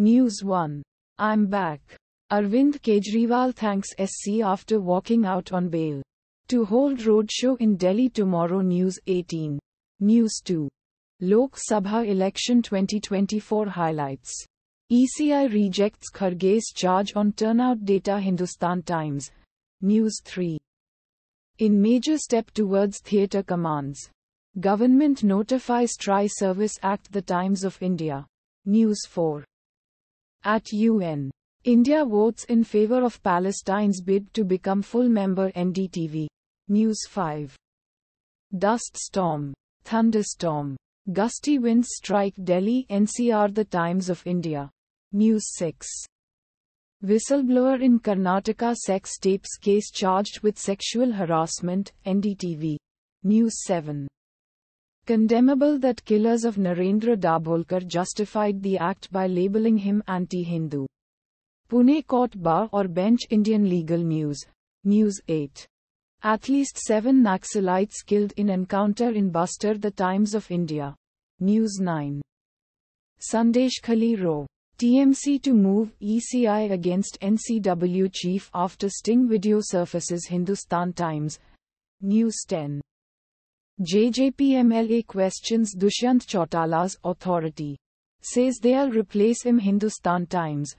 News 1. I'm back. Arvind Kejriwal thanks SC after walking out on bail. To hold roadshow in Delhi tomorrow. News 18. News 2. Lok Sabha election 2024 highlights. ECI rejects Kharge's charge on turnout data. Hindustan Times. News 3. In major step towards theatre commands, government notifies Tri-Service Act. The Times of India. News 4. At UN, India votes in favor of Palestine's bid to become full member. NDTV. News 5. Dust storm, thunderstorm, gusty winds strike Delhi NCR. The Times of India. News 6. Whistleblower in Karnataka sex tapes case charged with sexual harassment. NDTV. News 7. Condemnable that killers of Narendra Dabholkar justified the act by labeling him anti-Hindu. Pune court bar or bench. Indian Legal News. News 8. At least 7 Naxalites killed in encounter in Bastar. The Times of India. News 9. Sandeshkhali row. TMC to move ECI against NCW chief after sting video surfaces. Hindustan Times. News 10. JJP MLA questions Dushant Chautala's authority. Says they'll replace him. Hindustan Times.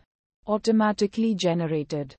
Automatically generated.